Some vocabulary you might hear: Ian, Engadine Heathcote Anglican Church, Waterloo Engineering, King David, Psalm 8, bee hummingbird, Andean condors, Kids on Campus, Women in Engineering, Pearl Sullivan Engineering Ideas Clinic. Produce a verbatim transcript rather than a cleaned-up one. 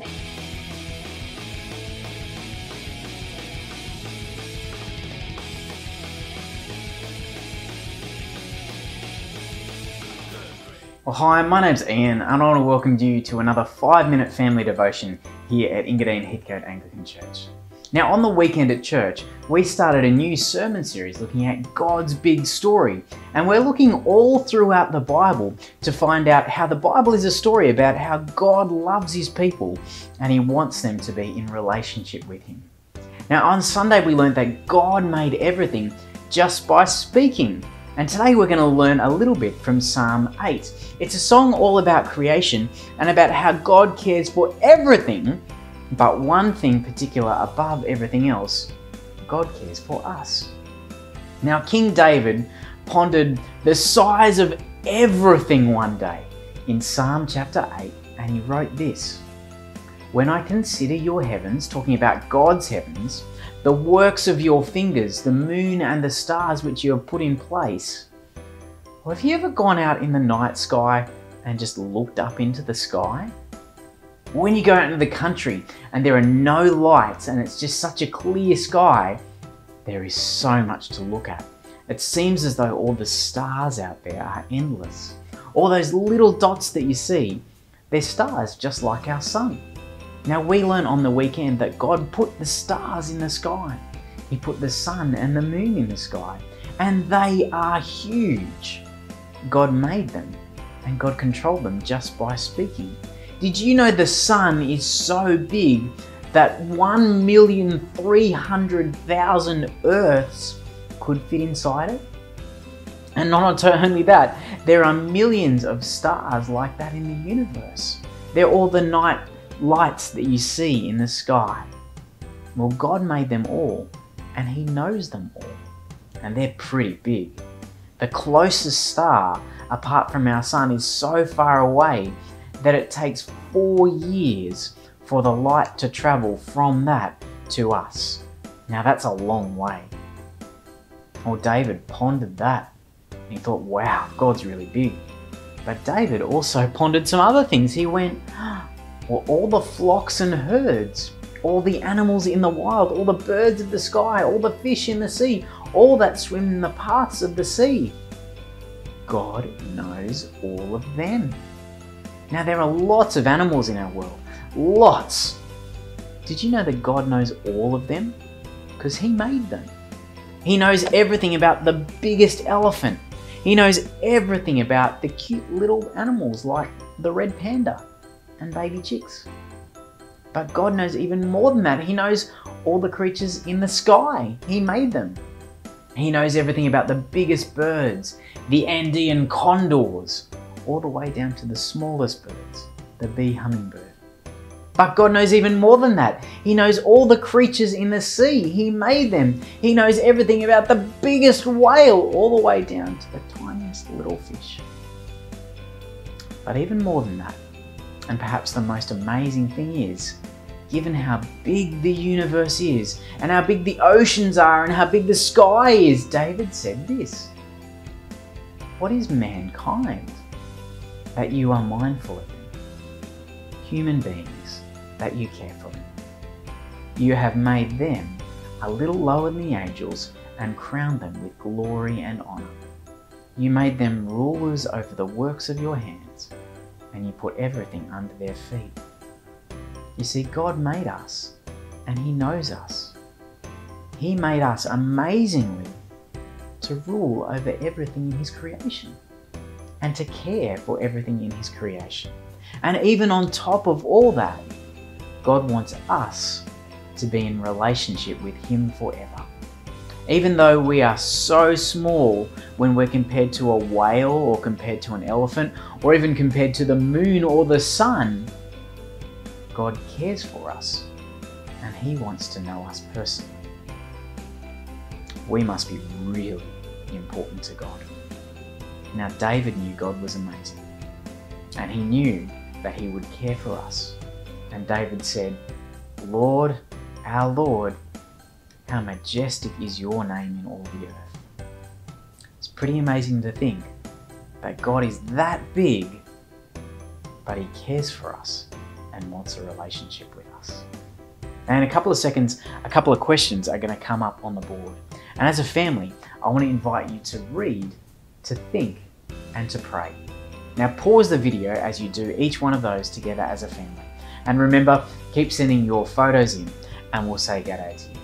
Well, hi, my name's Ian, and I want to welcome you to another five minute family devotion here at Engadine Heathcote Anglican Church. Now, on the weekend at church, we started a new sermon series looking at God's big story, and we're looking all throughout the Bible to find out how the Bible is a story about how God loves His people and He wants them to be in relationship with Him. Now, on Sunday we learned that God made everything just by speaking. And today we're going to learn a little bit from Psalm eight. It's a song all about creation and about how God cares for everything, but one thing particular above everything else, God cares for us. Now, King David pondered the size of everything one day in Psalm chapter eight, and he wrote this: "When I consider your heavens," talking about God's heavens, "the works of your fingers, the moon and the stars which you have put in place." Well, have you ever gone out in the night sky and just looked up into the sky? When you go out into the country and there are no lights and it's just such a clear sky, there is so much to look at. It seems as though all the stars out there are endless. All those little dots that you see, they're stars just like our sun. Now, we learn on the weekend that God put the stars in the sky. He put the sun and the moon in the sky, and they are huge. God made them, and God controlled them just by speaking. Did you know the sun is so big that one million three hundred thousand Earths could fit inside it? And not only that, there are millions of stars like that in the universe. They're all the night lights that you see in the sky. Well, God made them all, and He knows them all, and they're pretty big. The closest star, apart from our sun, is so far away that it takes four years for the light to travel from that to us. Now, that's a long way. Well, David pondered that, and he thought, wow, God's really big. But David also pondered some other things. He went, well, all the flocks and herds, all the animals in the wild, all the birds of the sky, all the fish in the sea, all that swim in the paths of the sea. God knows all of them. Now, there are lots of animals in our world, lots. Did you know that God knows all of them? Because He made them. He knows everything about the biggest elephant. He knows everything about the cute little animals like the red panda and baby chicks. But God knows even more than that. He knows all the creatures in the sky. He made them. He knows everything about the biggest birds, the Andean condors, all the way down to the smallest birds, the bee hummingbird. But God knows even more than that. He knows all the creatures in the sea. He made them. He knows everything about the biggest whale, all the way down to the tiniest little fish. But even more than that, and perhaps the most amazing thing is, given how big the universe is, and how big the oceans are, and how big the sky is, David said this: "What is mankind, that you are mindful of them? Human beings, that you care for them. You have made them a little lower than the angels, and crowned them with glory and honor. You made them rulers over the works of your hands, and you put everything under their feet." You see, God made us, and He knows us. He made us amazingly to rule over everything in His creation, and to care for everything in His creation. And even on top of all that, God wants us to be in relationship with Him forever. Even though we are so small when we're compared to a whale or compared to an elephant or even compared to the moon or the sun, God cares for us and He wants to know us personally. We must be really important to God. Now, David knew God was amazing, and he knew that He would care for us. And David said, "Lord, our Lord, how majestic is your name in all the earth." It's pretty amazing to think that God is that big, but He cares for us and wants a relationship with us. And in a couple of seconds, a couple of questions are going to come up on the board. And as a family, I want to invite you to read, to think, and to pray. Now pause the video as you do each one of those together as a family. And remember, keep sending your photos in, and we'll say g'day to you.